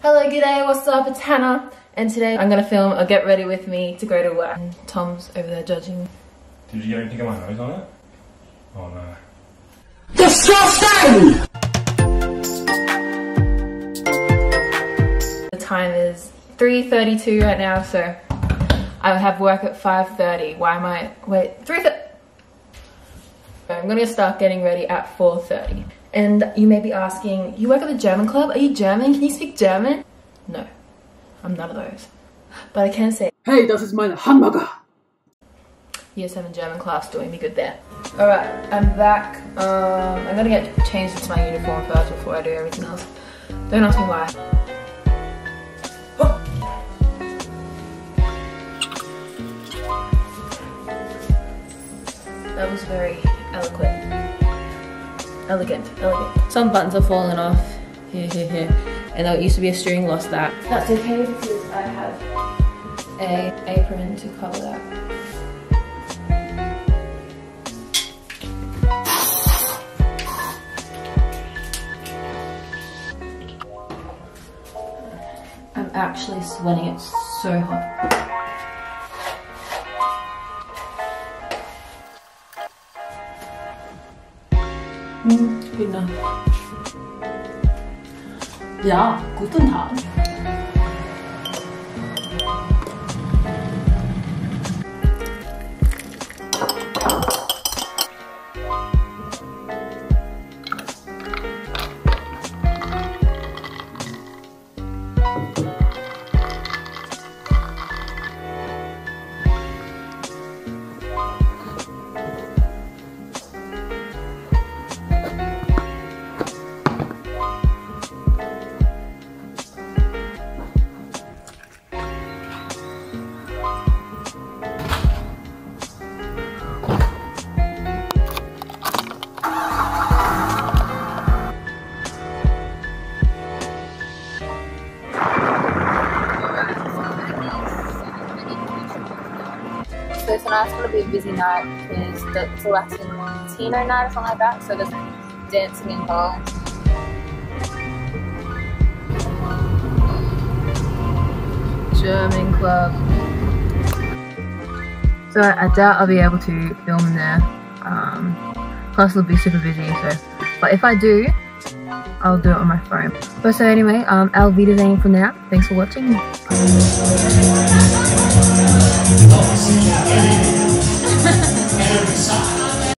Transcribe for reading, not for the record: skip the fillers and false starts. Hello, g'day, what's up? It's Hannah, and today I'm gonna film a get ready with me to go to work. And Tom's over there judging me. Did you get anything on my nose on it? Oh no. Disgusting! The time is 3:32 right now, so I have work at 5:30. Why am I... wait, 3:30... I'm gonna start getting ready at 4:30. And you may be asking, you work at the German club? Are you German? Can you speak German? No, I'm none of those. But I can say, hey, das ist meine Hamburger. Year 7 German class doing me good there. Alright, I'm back. I'm gonna get changed into my uniform first before I do everything else. Don't ask me why. Oh. That was very eloquent. Elegant. Some buttons are falling off. Here. And there used to be a string, lost that. That's okay because I have an apron to cover that. I'm actually sweating, it's so hot. Good enough. Ja, guten Tag. So tonight's going to be a busy night because it's a Latino night or something like that, so there's dancing involved. German club. So I doubt I'll be able to film there, plus it'll be super busy, so, but if I do, I'll do it on my phone. But so anyway, I'll be done for now. Thanks for watching. Bye.